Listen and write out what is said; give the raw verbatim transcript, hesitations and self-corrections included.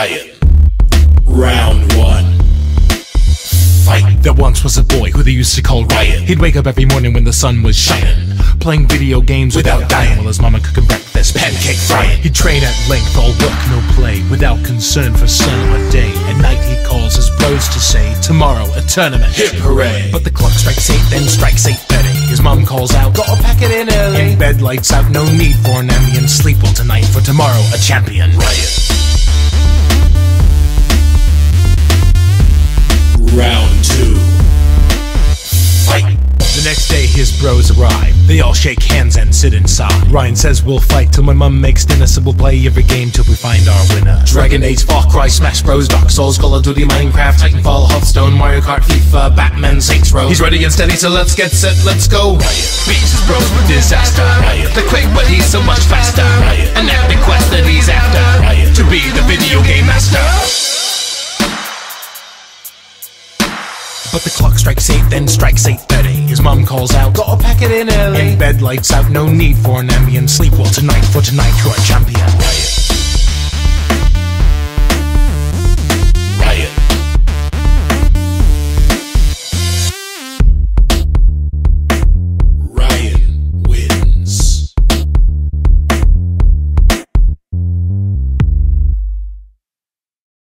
Riot. Round one. Fight. There once was a boy who they used to call Ryan. He'd wake up every morning when the sun was shining, playing video games without dying, while his mama cooking breakfast, pancake frying. He'd train at length, all work, no play, without concern for sun or day. At night he calls his bros to say, tomorrow a tournament, hip hooray. But the clock strikes eight, then strikes eight thirty. His mom calls out, gotta pack it in early. In bed, lights out, no need for an ambient sleep all tonight, for tomorrow a champion, Riot. Round two. Fight. The next day his bros arrive. They all shake hands and sit inside. Ryan says we'll fight till my mum makes dinner, so we'll play every game till we find our winner. Dragon Age, Far Cry, Smash Bros, Dark Souls, Call of Duty, Minecraft, Titanfall, Hearthstone, Mario Kart, FIFA, Batman, Saints Row. He's ready and steady, so let's get set, let's go. Riot beats his bros with disaster. Riot. They're quick but he's so much faster. Riot. An epic quest that he's after. Riot. To be the video game master. But the clock strikes eight, then strikes eight thirty. His mom calls out, gotta pack it in early. In bed, lights out, no need for an ambient sleep. Well, tonight, for tonight, you're a champion.